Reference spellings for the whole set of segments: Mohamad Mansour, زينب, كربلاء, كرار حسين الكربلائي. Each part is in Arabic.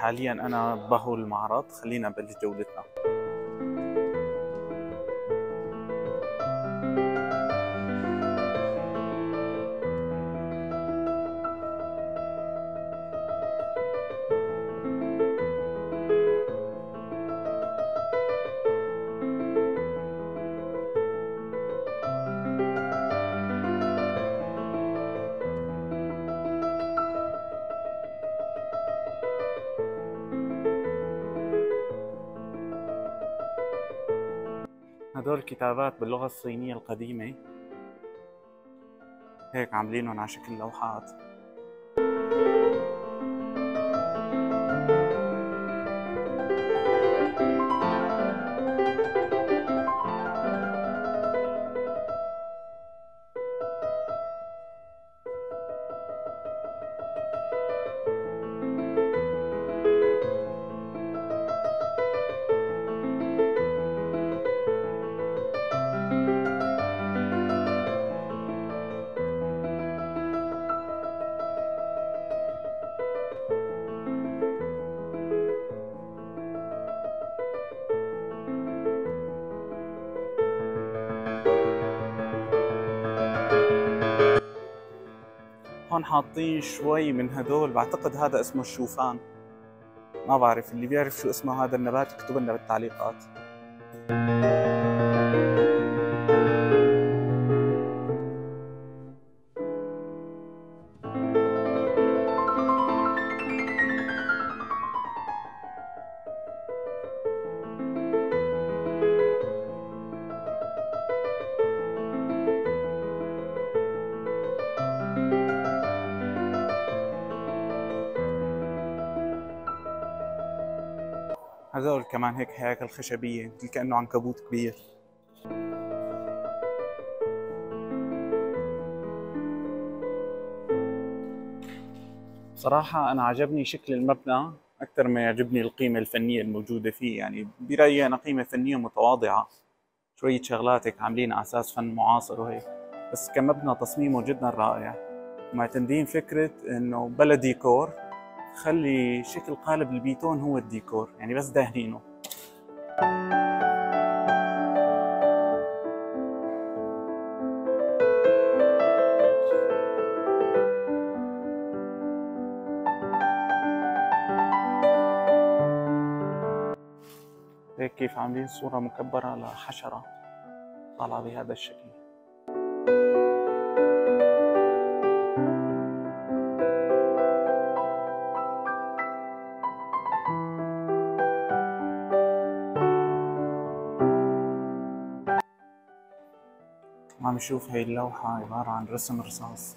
حاليا أنا بهو المعرض. خلينا نبلش جولتنا. هدول كتابات باللغة الصينية القديمة، هيك عاملينهم على شكل لوحات. هون حاطين شوي من هدول، بعتقد هذا اسمه الشوفان، ما بعرف، اللي بيعرف شو اسمه هذا النبات اكتب لنا بالتعليقات. هذول كمان هيك هياكل خشبية مثل كأنه عنكبوت كبير. صراحة أنا عجبني شكل المبنى أكثر ما يعجبني القيمة الفنية الموجودة فيه، يعني برأيي أنا قيمة فنية متواضعة، شوية شغلاتك عاملين على أساس فن معاصر وهيك، بس كمبنى تصميمه جدا رائع، ومعتمدين فكرة إنه بلا ديكور، خلي شكل قالب البيتون هو الديكور، يعني بس دهنينه. هيك كيف عاملين صورة مكبرة لحشرة طالعة بهذا الشكل. عم نشوف هاي اللوحة عبارة عن رسم رصاص.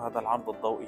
هذا العرض الضوئي.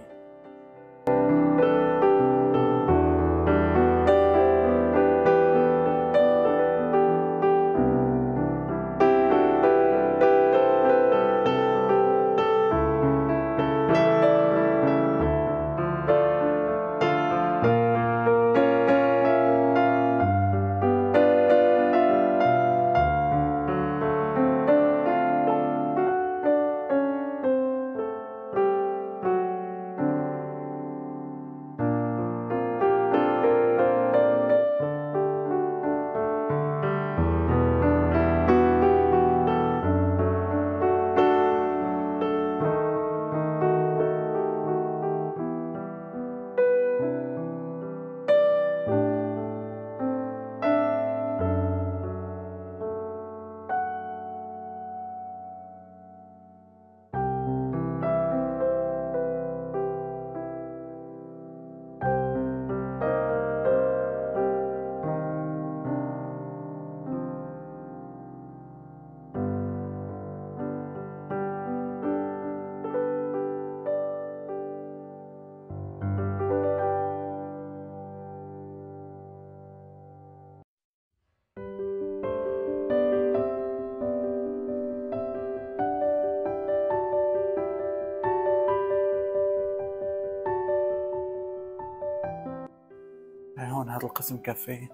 والقسم كافيه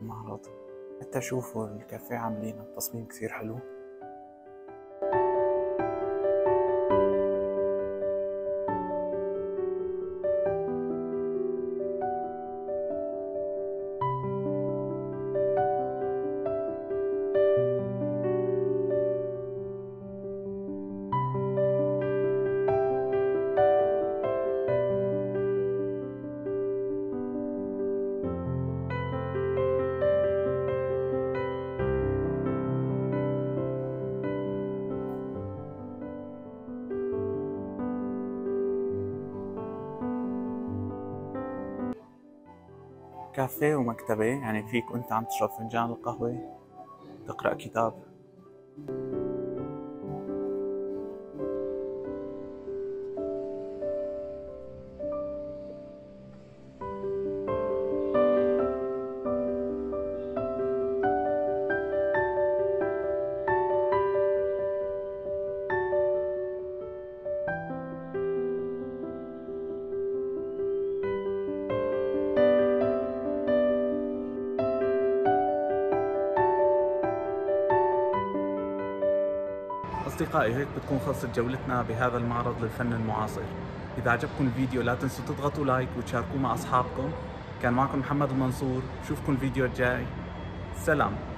المعرض. حتى شوفوا الكافيه عاملين التصميم كثير حلو. كافيه ومكتبة، يعني فيك وانت عم تشرب فنجان القهوة تقرأ كتاب. أصدقائي، هيك بتكون خلصت جولتنا بهذا المعرض للفن المعاصر. إذا عجبكم الفيديو لا تنسوا تضغطوا لايك وتشاركوه مع أصحابكم. كان معكم محمد المنصور، بشوفكم الفيديو الجاي. سلام.